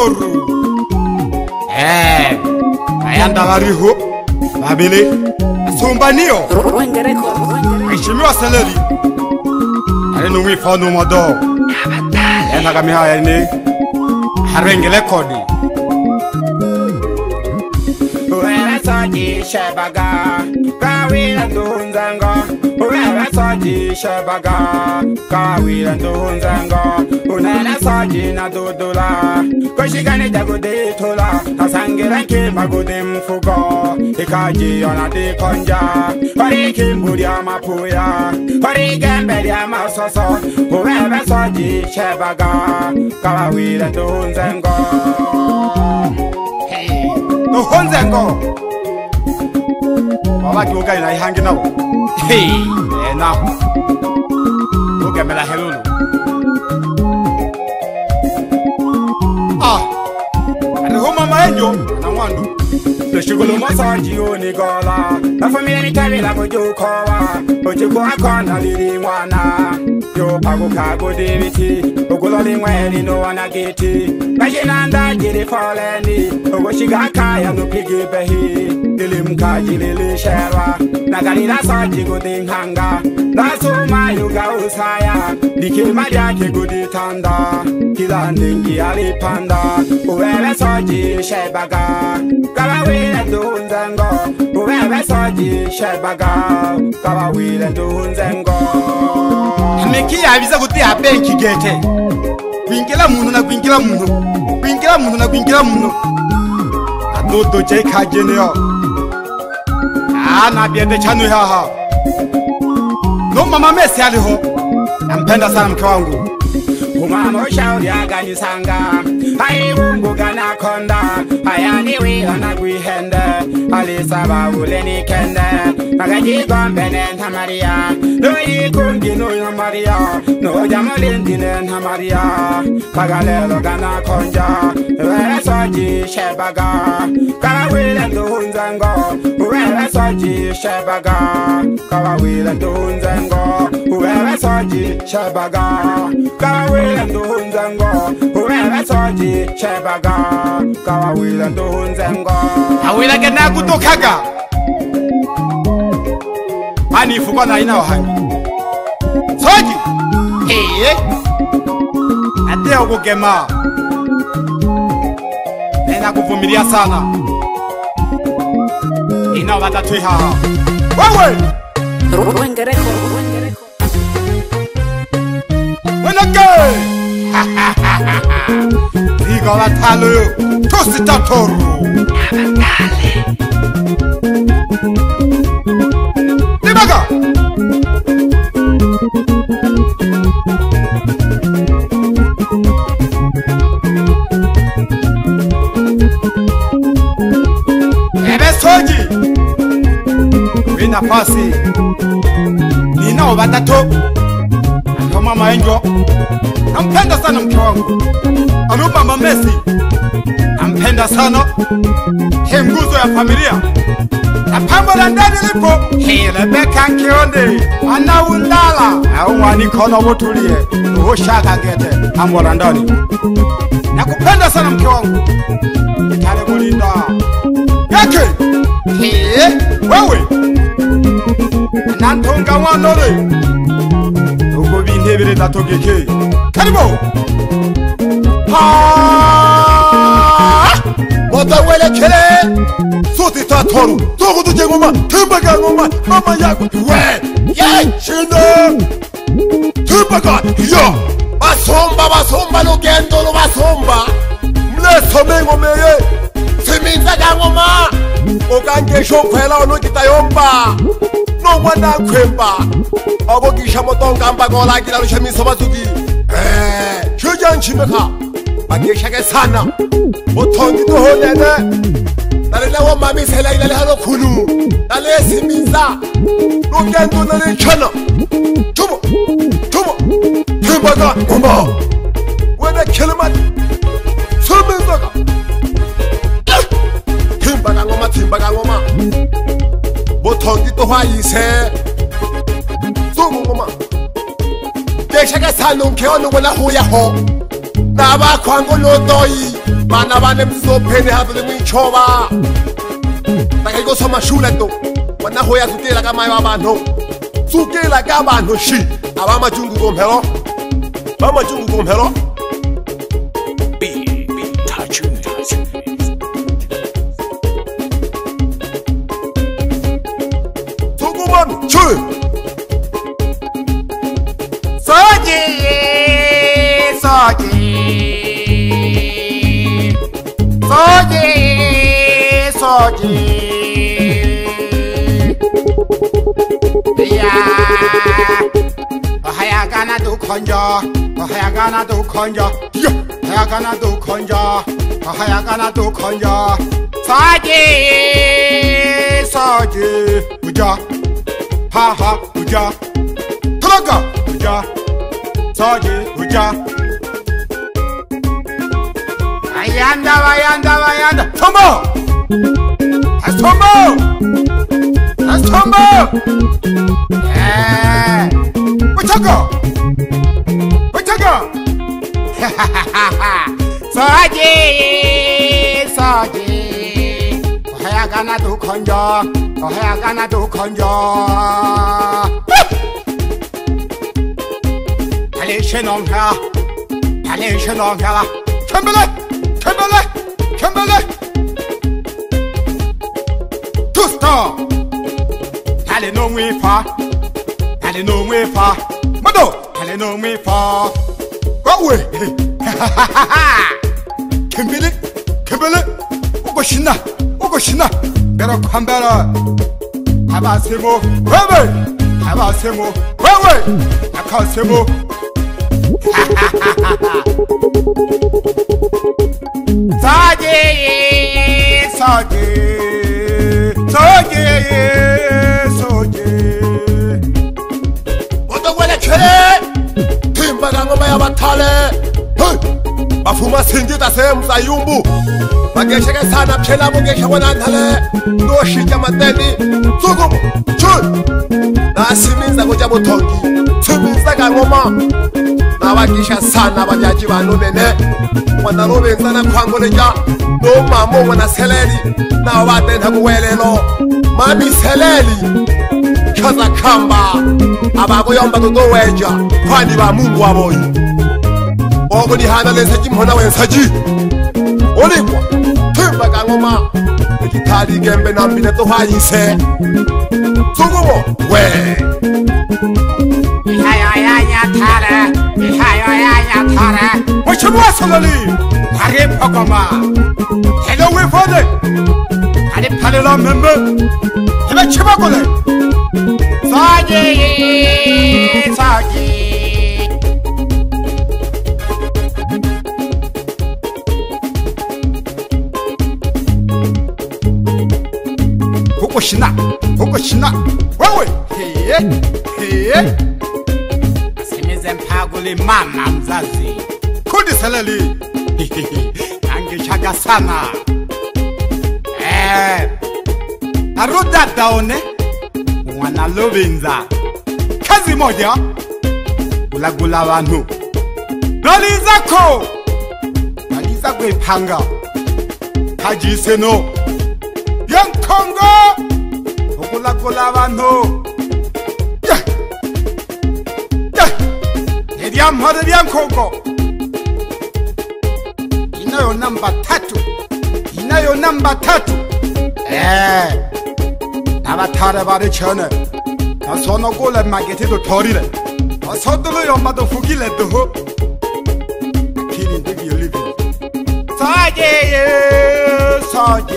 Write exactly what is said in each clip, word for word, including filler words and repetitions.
Toru. Eh, ayanda ngariho, babele, asumbanio. Mheshimiwa Seleli, alinumi fano Modo. Ena kami haya ni, harengele kodi. Wewe Saji shebaga, kawila ndunzango. Wewe Saji shebaga, kawila ndunzango. Unana Saji na dodola, kushikane jagode tola. Tasangera kima gode mfugo, ikaji ona dikonja. Pari kimburi amapuya, pari gemberi amasoso. Wewe Saji shebaga, kawila ndunzango. Hey, ndunzango. Baba kiuka ina ihangi nao. Hey, enaho. Uke mela helulu. Shiguluma Saji unigola, na familia ni kabila kujukowa. Uchikuwa kona lili mwana, yopa kukagudiviti. Ukuloli mweni no wanagiti, najinanda jiri foleni. Ugoshigakaya nupigibehi, ilimka jilili shewa. Nagalila Saji kudinghanga, nasuma yuga usaya. Nikimadia kiguditanda, kila ndingi alipanda. Uwele Saji shebaga, kawawile ndunzengo. Uwele Saji shebaga, kawawile ndunzengo. Nikia visa kutia benki gete. Kuinkila munu na kuinkila munu, kuinkila munu na kuinkila munu. Atoto cheka jeneo. Ana biende chanu haha. No mama mesi aliho. Nampenda sana mke wangu. Umamo shauri aganyisanga, haimungu gana konda. Hayaniwi anaguihende, alisaba ule nikende. Nagajikombe nenta maria, nui kungi nuyo maria. Nuja mulindi nenta maria, pagalelo gana konja. Uwele Saji shebaga, kawawile ndunzengo. Uwele Saji shebaga, kawawile ndunzengo. Uwele Saji shebaga, kawawile ndunzengo. Uwele Saji shebaga, kawawile ndunzengo. Awile gena kutokaga, ani fuko na ina wahangi Saji. Hey, ate ogogema. Nena kuvumilia sana, ina watatwiha. Wewe Wengereko 이거 나타나요. 토스타토로 내마가 에베 소지 위나 파시 니나 오바타토. Mama enjo, nampenda sana mke wangu. Arupa mamesi, nampenda sana. He nguzo ya familia, na pambo la ndani lipo. Hilebeka nkione, wana undala. Awa nikono wutulie, uhushaka gete, pambo la ndani. Nakupenda sana mke wangu, itale kulinda. Yake, hee, wewe nantunga wanore. Hevire datogeke karibu ha watawele kele soti tatoru togudu jengoma tumbaga ngoma mama yako we ye chino tumbaga yo basomba basomba lugendo lo basomba mleso mengo meye siminza ngoma ogange shokwela ono kitayomba no mwana kwemba abo gishamoto ngamba gola gira rushamiso batugi eh shujan chimeka bageshake sana botongi to holene dalele wa mami sela ile halo kunu dalele siminza lugendo nale chana tubo tubo tubaga ngoma wena kelima siminza timbaga ngoma timbaga ngoma botongi to haise 또 뭔가 막 내가 살롱 개어놓고 나 호야호 나와 광골로 너희 만나봐 냄새 펜에 하더니 미쳐봐 나 이거서만 슈렛도 만나 호야 수께라가 마이와바노 수께라가 마노시 아바마 중국곰 헤러 마마 중국곰 헤러 조금만 줄 서지 서지 서지 서지 이야 하야가나도 건져 하야가나도 건져 하야가나도 건져 하야가나도 건져 서지 서지 우자 하하 우자 들어가 우자 서지 우자 아얀다 와얀다 와얀다 선보 아 선보 아 선보 예 붙여가 붙여가 하하하하 서지 서지 하야가나도 건져 하야가나도 건져 발레시놈아 발레시놈아 캠벨레 캠벨레 캠벨레 투스터 달레놈이파 달레놈이파 모도 달레놈이파 고우에 하하하하 캠벨레 캠벨레 오고 신나 오고 신나 베럭 한베라 하바세모 웨웨 하바세모 웨웨 아카세모 사지 사지 사지 사지 모두 원래 팀바랑어 마야 바탈레 마품아 생기다 셈 사이움부 마개시가 사나 펠라봉에 혀원 안탈레 너 시자만 때니 수고부 줄나 시민사고자 못하기 시민사가 고마 나와 기샤 사나와 야지와 노네네 와나 로벤사나 광고네야 너마 모와나 셀레리 나와 댄하고 외래로 마미 셀레리 켜자 캄바 아바고 연바도 노웨자 환이바 문구와 보이 어그니 하나를 사지 뭐나웬 사지 올리고 틀바강오마 기타리 겜베 남비네 또 화인세 소고모 왜 야야야야 타라 야야야야 타라 뭐쳐봐 설레리 다리 파고마 해가 왜 파네 다리 파래라 멤버 해가 쳐봐고네 사기 사기 보고 신나 보고 신나 와우 헤헤 zemphakule mama mzazi kundi seleli nangishaka sana eh aruda daone mwana lovinza kazi moja gulagula bantu dali zako dali zako ipanga kajiseno yankongo gulagula bantu 얌하드리암 코고 이나요 남바 타투 이나요 남바 타투 에 나바 타르바르 쳐네 나 소노 골레 마게티도 덜이래 나 서둘러 연마도 후기래도 후 길이 되기 열리비 서지유 서지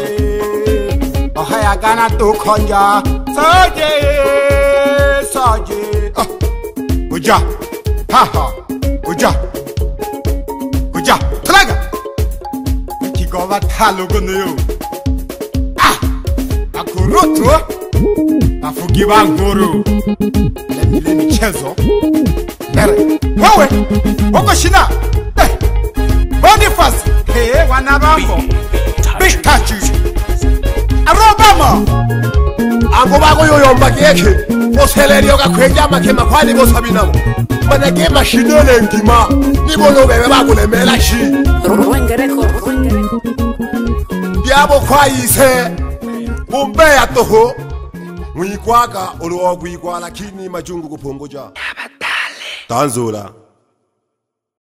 하야가나 또 건자 서지유 서지 어 보자 하하 우자 우자 들어가 기거와 탈로그누 아 아쿠루투 아푸기방구루 레미레미 채소 메레 와웨 오코시나 보니파스 헤 와나방고 피카츄 아로바마 아고바고 요요마게케 오셀레리오가 괴기아마케마 화리고 서비나무 Mwenye machine le mkima Ni bono bebe bako le melashi Mwengereko Diabo kwa ise Mumbe ya toho Mwikwaka uluogu igwa lakini majungu kupongoja Tanzula.